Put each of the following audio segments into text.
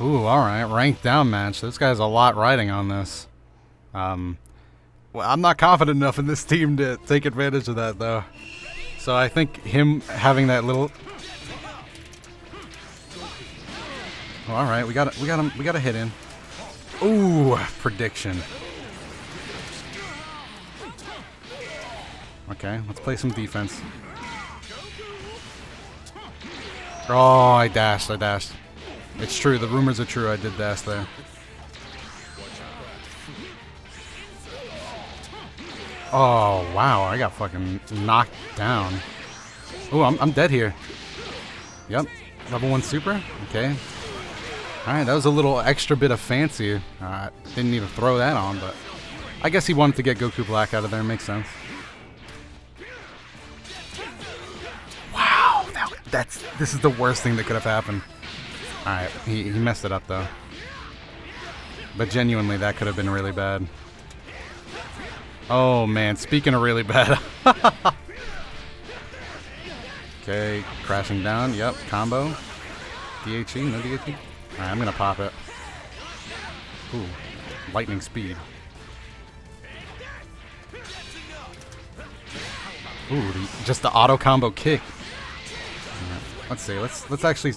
Ooh, alright. Ranked down match. This guy's a lot riding on this. Well, I'm not confident enough in this team to take advantage of that, though. So I think him having that little... Alright, we got a hit in. Ooh, prediction. Okay, let's play some defense. Oh, I dashed. It's true, the rumors are true, I did dash there. Oh, wow, I got fucking knocked down. Ooh, I'm dead here. Yep, level 1 super, okay. Alright, that was a little extra bit of fancy. Didn't even throw that on, but... I guess he wanted to get Goku Black out of there, makes sense. Wow, this is the worst thing that could have happened. Alright, he messed it up, though. But genuinely, that could have been really bad. Oh, man, speaking of really bad... Okay, crashing down, yep, combo. DHC, no DHC? Alright, I'm gonna pop it. Ooh, lightning speed. Ooh, just the auto combo kick. Right, let's see. Let's actually.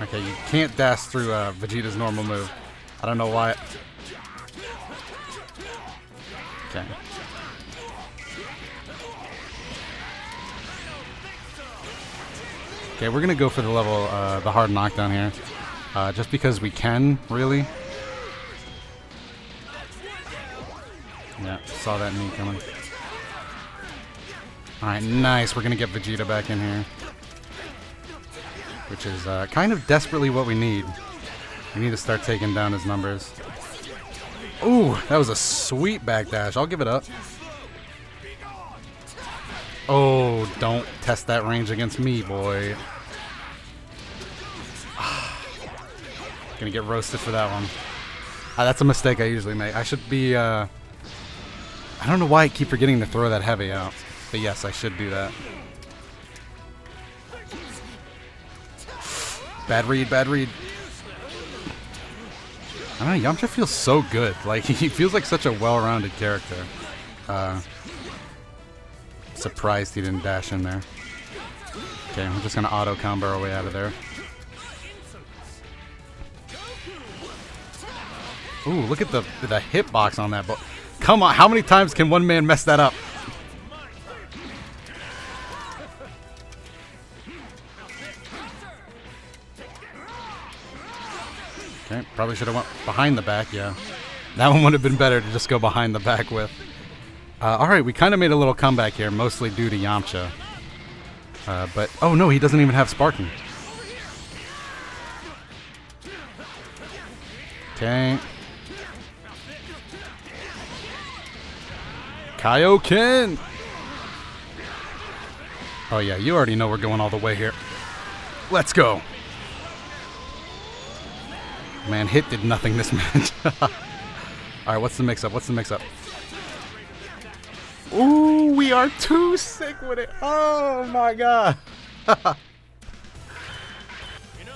Okay, you can't dash through Vegeta's normal move. I don't know why. Okay. Okay, we're gonna go for the level, the hard knockdown here, just because we can, really. Yeah, saw that knee coming. All right, nice. We're gonna get Vegeta back in here, which is kind of desperately what we need. We need to start taking down his numbers. Ooh, that was a sweet backdash. I'll give it up. Oh, don't test that range against me, boy. Gonna get roasted for that one. That's a mistake I usually make. I should be, I don't know why I keep forgetting to throw that heavy out. But yes, I should do that. Bad read. I don't know, Yamcha feels so good. Like, he feels like such a well-rounded character. Surprised he didn't dash in there. Okay, we're just gonna auto combo our way out of there. Ooh, look at the hitbox on that. But come on, how many times can one man mess that up? Okay, probably should have went behind the back. Yeah, that one would have been better to just go behind the back with. Alright, we kind of made a little comeback here, mostly due to Yamcha. But, oh no, he doesn't even have Sparking. Okay. Kaioken! Oh yeah, you already know we're going all the way here. Let's go! Man, Hit did nothing this match. Alright, what's the mix-up? Ooh, we are too sick with it. Oh, my God.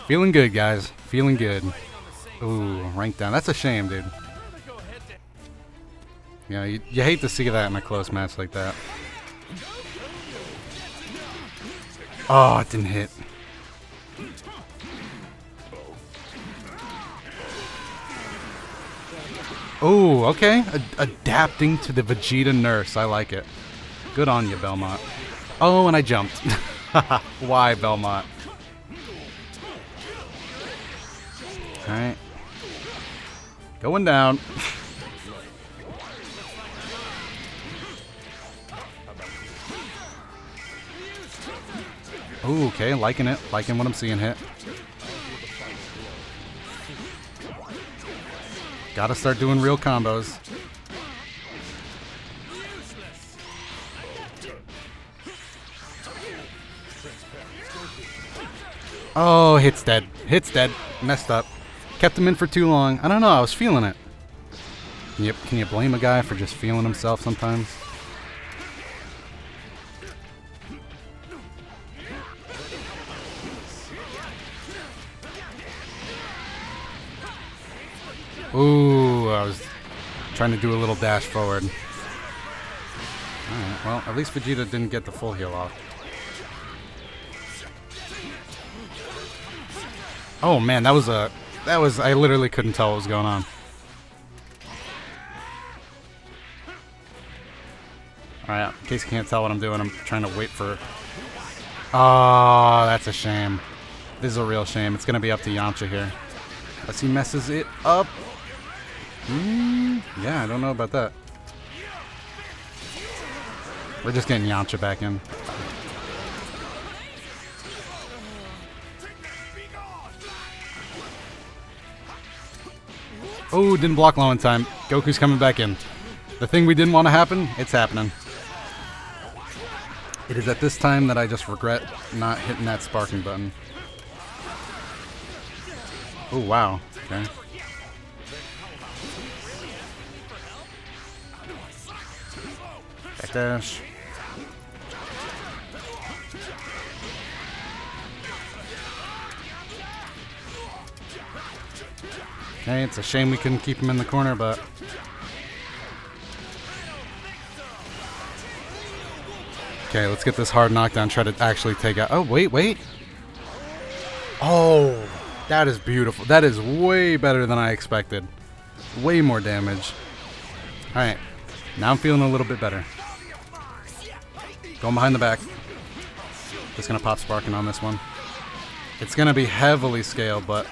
Feeling good, guys. Feeling good. Ooh, ranked down. That's a shame, dude. Yeah, you hate to see that in a close match like that. Oh, it didn't hit. Oh, okay. Adapting to the Vegeta nurse. I like it. Good on you, Belmont. Oh, and I jumped. Why, Belmont? Alright. Going down. Ooh, okay. Liking it. Liking what I'm seeing hit. Gotta start doing real combos. Oh, Hit's dead. Hit's dead. Messed up. Kept him in for too long. I don't know, I was feeling it. Yep, can you blame a guy for just feeling himself sometimes? Ooh, I was trying to do a little dash forward. Alright, well, at least Vegeta didn't get the full heal off. Oh man, that was I literally couldn't tell what was going on. Alright, in case you can't tell what I'm doing, I'm trying to wait for... Oh, that's a shame. This is a real shame. It's going to be up to Yamcha here. Unless he messes it up. Yeah, I don't know about that. We're just getting Yamcha back in. Oh, didn't block low in time. Goku's coming back in. The thing we didn't want to happen, it's happening. It is at this time that I just regret not hitting that sparking button. Oh, wow. Okay. Back dash. Okay, it's a shame we couldn't keep him in the corner, but... Okay, let's get this hard knockdown, try to actually take out... Oh, wait. Oh, that is beautiful. That is way better than I expected. Way more damage. All right, now I'm feeling a little bit better. Going behind the back. Just going to pop Sparking on this one. It's going to be heavily scaled, but...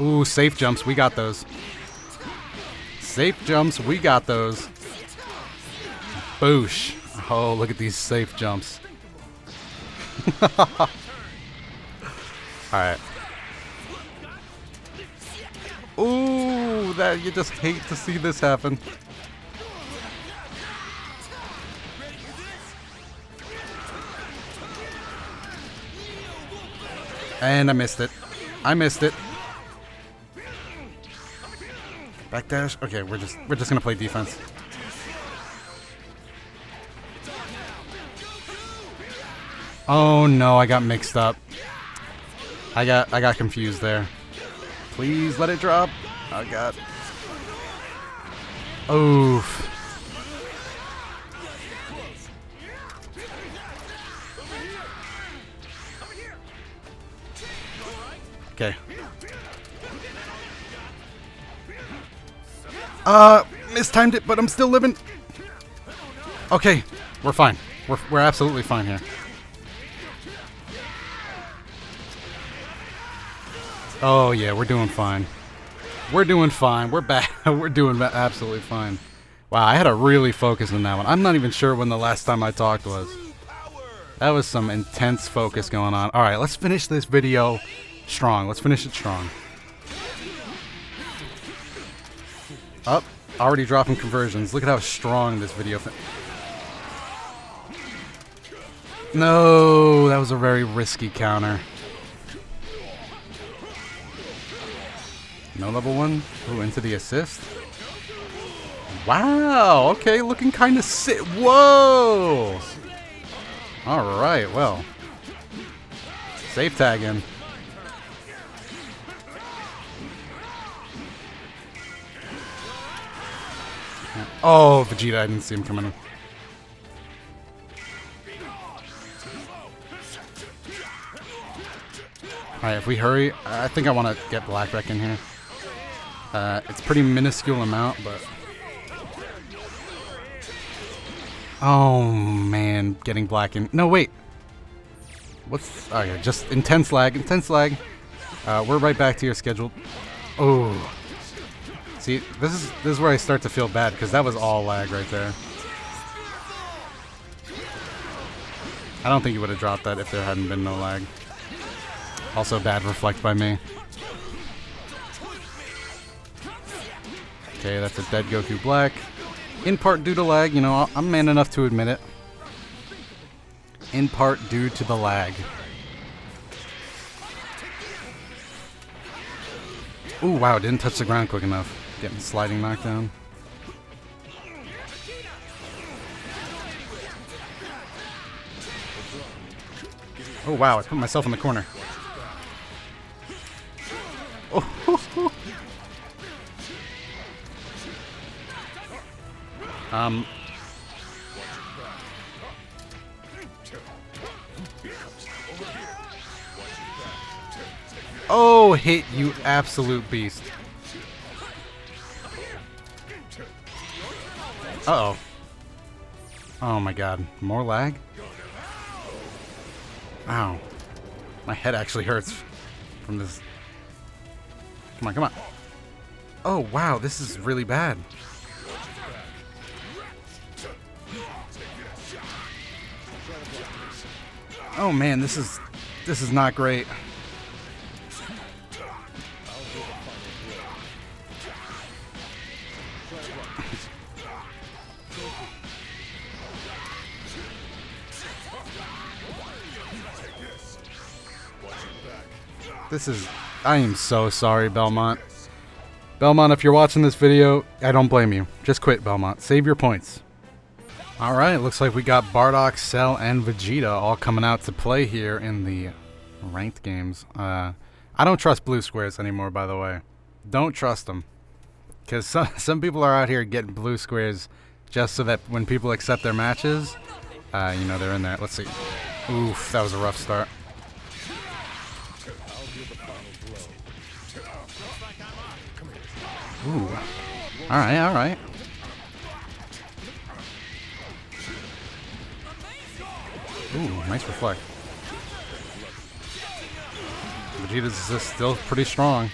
Ooh, safe jumps. We got those. Safe jumps, we got those. Boosh. Oh, look at these safe jumps. Alright. Ooh, that you just hate to see this happen. And I missed it. Backdash. Okay, we're just gonna play defense. Oh no, I got mixed up. I got confused there. Please let it drop. I got. Oof. Okay. Mistimed it, but I'm still living. Okay, we're fine. We're absolutely fine here. Oh yeah, we're doing fine. We're back. We're doing absolutely fine. Wow, I had to really focus on that one. I'm not even sure when the last time I talked was. That was some intense focus going on. All right, let's finish this video strong. Let's finish it strong. Up, already dropping conversions. Look at how strong this video. No, that was a very risky counter. No level one. Ooh, into the assist. Wow. Okay, looking kind of sick. Whoa. All right. Well, safe tag in. Oh, Vegeta, I didn't see him coming in. Alright, if we hurry, I think I want to get Black back in here. It's pretty minuscule amount, but... Oh, man, getting Black in. No, wait. What's... Oh, yeah, just intense lag, we're right back to your schedule. Oh... See, this is where I start to feel bad, because that was all lag right there. I don't think you would have dropped that if there hadn't been no lag. Also bad reflect by me. Okay, that's a dead Goku Black. In part due to lag, you know, I'm man enough to admit it. In part due to the lag. Ooh, wow, didn't touch the ground quick enough. Getting sliding knockdown. Oh wow, I put myself in the corner. Oh, Hit, you absolute beast. Uh-oh. Oh my god. More lag? Ow. My head actually hurts from this. Come on, come on. Oh, wow, this is really bad. Oh man, this is not great. I am so sorry, Belmont. Belmont, if you're watching this video, I don't blame you. Just quit, Belmont. Save your points. Alright, looks like we got Bardock, Cell, and Vegeta all coming out to play here in the ranked games. I don't trust blue squares anymore, by the way. Don't trust them. Because some people are out here getting blue squares just so that when people accept their matches, you know, they're in there. Let's see. Oof, that was a rough start. Ooh. Alright, alright. Ooh, nice reflect. Vegeta's assist still pretty strong.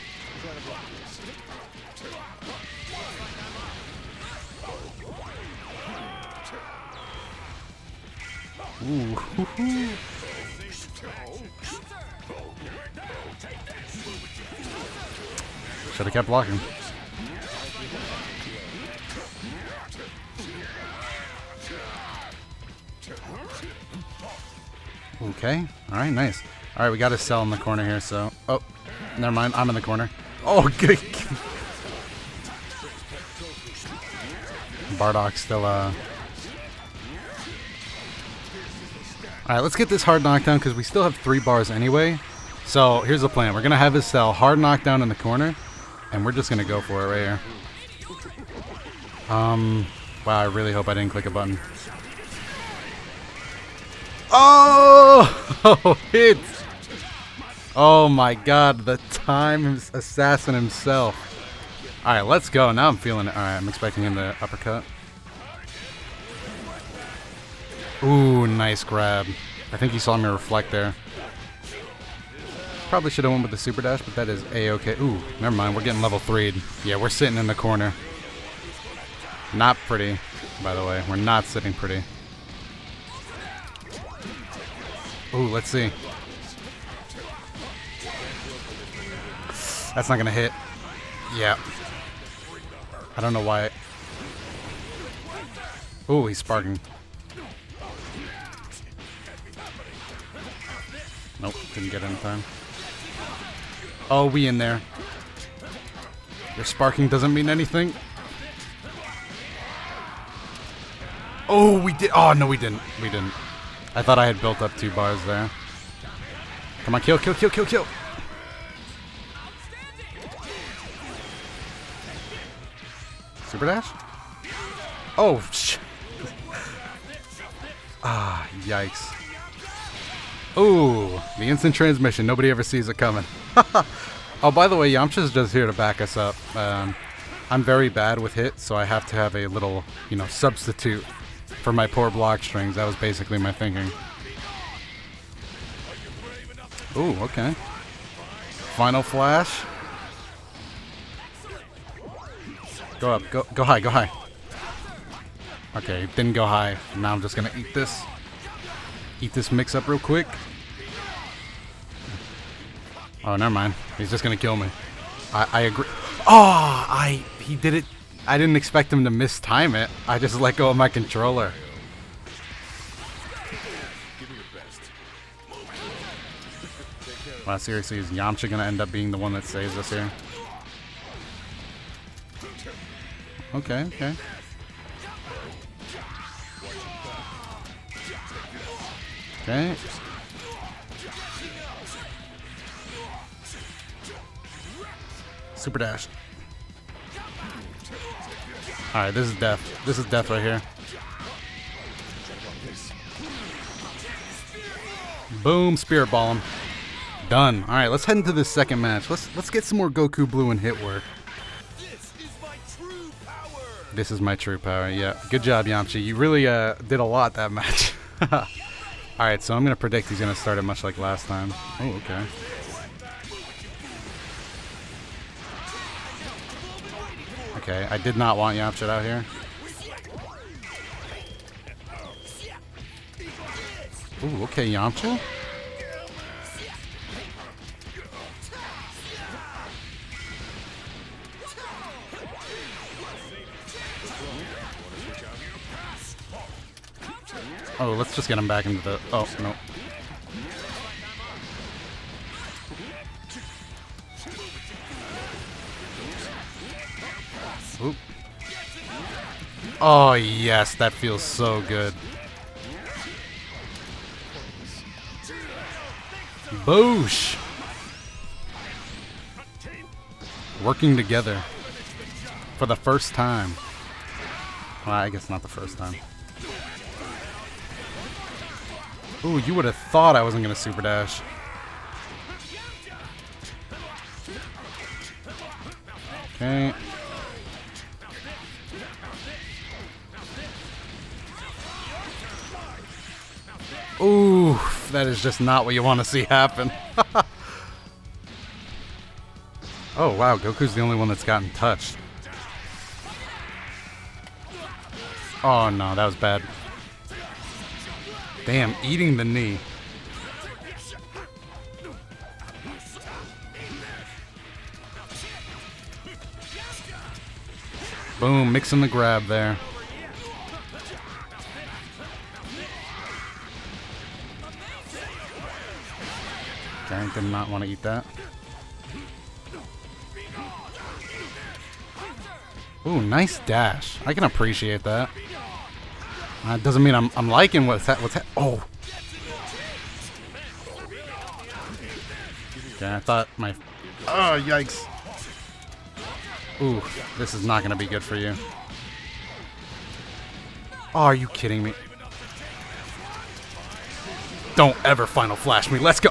Ooh. Should have kept blocking. Okay. All right. Nice. All right. We got a Cell in the corner here. So, oh, never mind. I'm in the corner. Oh, good. Bardock still. All right. Let's get this hard knockdown because we still have 3 bars anyway. So here's the plan. We're gonna have his Cell hard knockdown in the corner, and we're just gonna go for it right here. Wow. I really hope I didn't click a button. Oh, Hit! Oh my god, the time assassin himself. Alright, let's go. Now I'm feeling it. Alright, I'm expecting him to uppercut. Ooh, nice grab. I think he saw me reflect there. Probably should have went with the super dash, but that is a-okay. Ooh, never mind. We're getting level 3'd. Yeah, we're sitting in the corner. Not pretty, by the way. We're not sitting pretty. Ooh, let's see. That's not gonna hit. Yeah. I don't know why. Ooh, he's sparking. Nope, didn't get it in time. Oh, we in there. Your sparking doesn't mean anything. Oh, we did. Oh, no, we didn't. We didn't. I thought I had built up 2 bars there. Come on, kill, kill, kill, kill, kill! Super dash? Oh, shit. Ah, yikes. Ooh, the instant transmission. Nobody ever sees it coming. Oh, by the way, Yamcha's just here to back us up. I'm very bad with hit, so I have to have a little, you know, substitute. For my poor block strings, that was basically my thinking. Ooh, okay. Final Flash. Go up, go high, go high. Okay, didn't go high. Now I'm just gonna eat this. Eat this mix up real quick. Oh, never mind. He's just gonna kill me. I agree. Oh, he did it. I didn't expect him to mistime it. I just let go of my controller. Wow, seriously, is Yamcha gonna end up being the one that saves us here? Okay, okay. Okay. Super dash. Alright, this is death. This is death right here. Boom, Spirit Ball him. Done. Alright, let's head into this second match. Let's get some more Goku Blue and Hit work. This is my true power, yeah. Good job, Yamcha. You really did a lot that match. Alright, so I'm going to predict he's going to start it much like last time. Oh, okay. Okay, I did not want Yamcha out here. Ooh, okay, Yamcha. Oh, let's just get him back into the... Oh, no. Oop. Oh, yes, that feels so good. Boosh! Working together. For the first time. Well, I guess not the first time. Ooh, you would have thought I wasn't going to super dash. Okay. Ooh, that is just not what you want to see happen. Oh, wow, Goku's the only one that's gotten touched. Oh, no, that was bad. Damn, eating the knee. Boom, mixing the grab there. I did not want to eat that. Ooh, nice dash. I can appreciate that. That doesn't mean I'm liking what's that. Oh. Okay, I thought my... Oh, yikes. Ooh, this is not going to be good for you. Oh, are you kidding me? Don't ever Final Flash me. Let's go.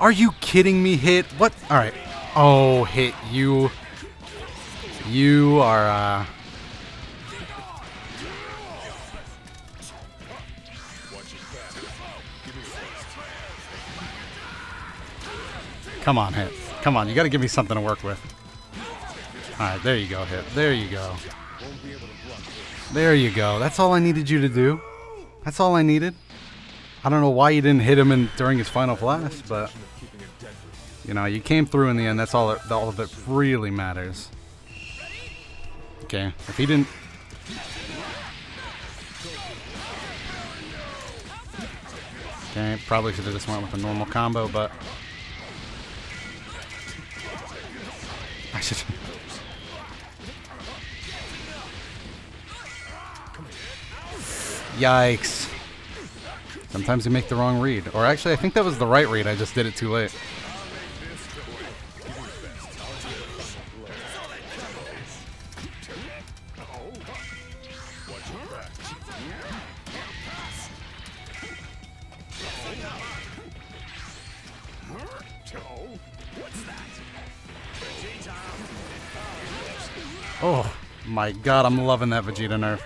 Are you kidding me, Hit? What? All right. Oh, Hit, you. You are, Come on, Hit. Come on, you gotta give me something to work with. Alright, there you go, Hit. There you go. There you go. That's all I needed you to do. That's all I needed. I don't know why you didn't hit him during his Final Flash, but... You know, you came through in the end. That's all that really matters. Okay, if he didn't... Okay, probably should have just went with a normal combo, but... Yikes. Sometimes you make the wrong read. Or actually, I think that was the right read. I just did it too late. Oh my god, I'm loving that Vegeta nerf.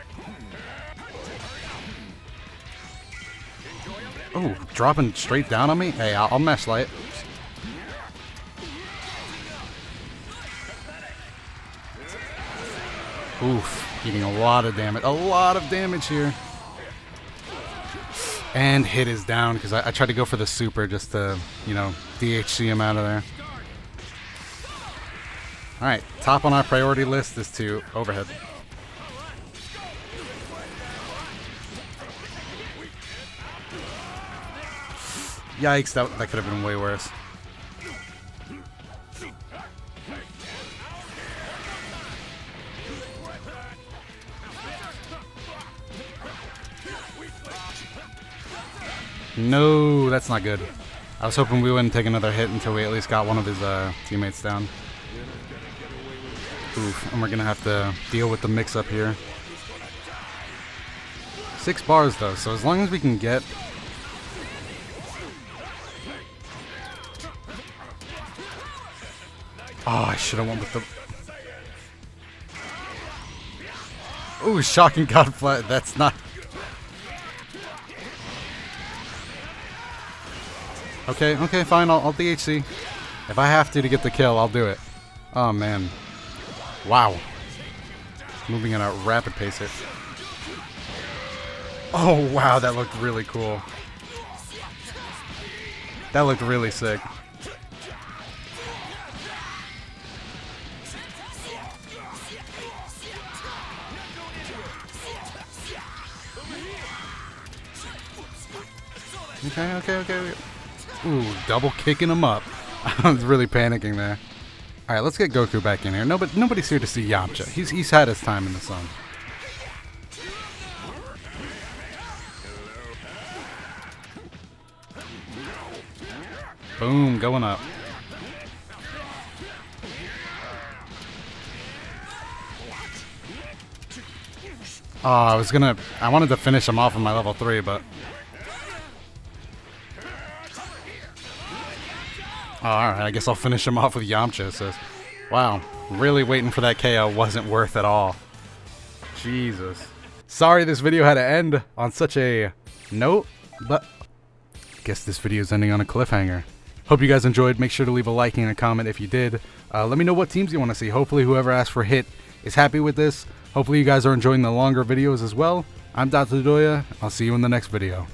Oh, dropping straight down on me? Hey, I'll mesh light. Oof, eating a lot of damage. A lot of damage here. And Hit is down because I tried to go for the super just to, you know, DHC him out of there. Alright, top on our priority list is to overhead. Yikes, that could have been way worse. No, that's not good. I was hoping we wouldn't take another hit until we at least got one of his teammates down. Oof, and we're gonna have to deal with the mix-up here. 6 bars though, so as long as we can get... Oh, I should have went with the... Ooh, Shocking God Flat, that's not... Okay, okay, fine, I'll DHC. If I have to get the kill, I'll do it. Oh, man. Wow. Moving at a rapid pace here. Oh, wow, that looked really cool. That looked really sick. Okay, okay, okay. Ooh, double kicking him up. I was really panicking there. All right, let's get Goku back in here. Nobody's here to see Yamcha. He's had his time in the sun. Boom, going up. Oh, I wanted to finish him off on my level 3, but... Oh, alright, I guess I'll finish him off with Yamcha. So, wow, really waiting for that KO wasn't worth it all. Jesus. Sorry this video had to end on such a note, but I guess this video is ending on a cliffhanger. Hope you guys enjoyed. Make sure to leave a like and a comment if you did. Let me know what teams you want to see. Hopefully whoever asked for Hit is happy with this. Hopefully you guys are enjoying the longer videos as well. I'm DotoDoya. I'll see you in the next video.